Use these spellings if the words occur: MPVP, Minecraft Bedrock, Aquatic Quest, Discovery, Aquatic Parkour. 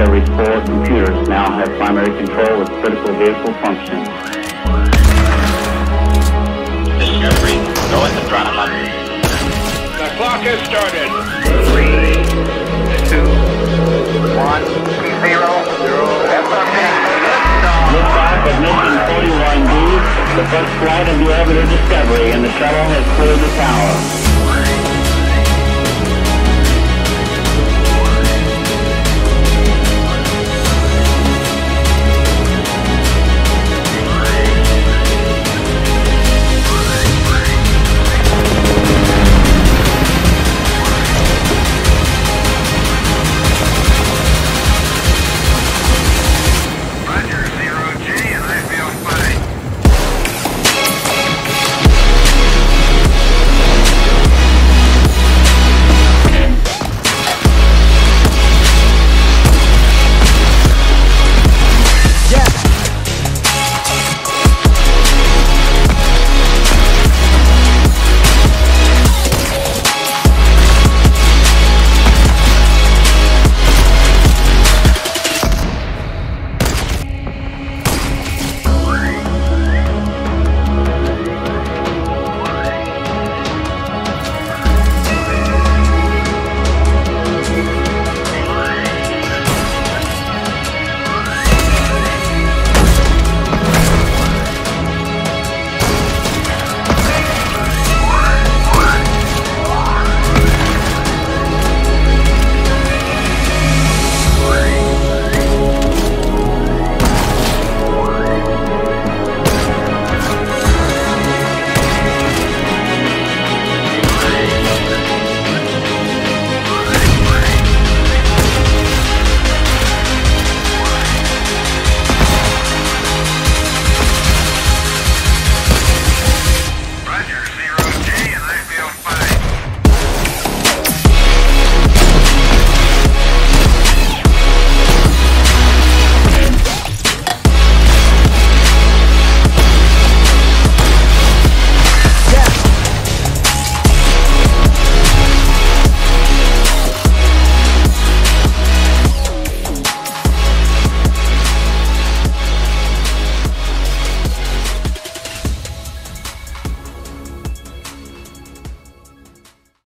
Discovery's core computers now have primary control of critical vehicle functions. Discovery, go into throttle up. The clock has started. 3, 2, 1, 0, 0. Liftoff of mission 41B, the first flight of the orbiter Discovery, and the shuttle has cleared the tower.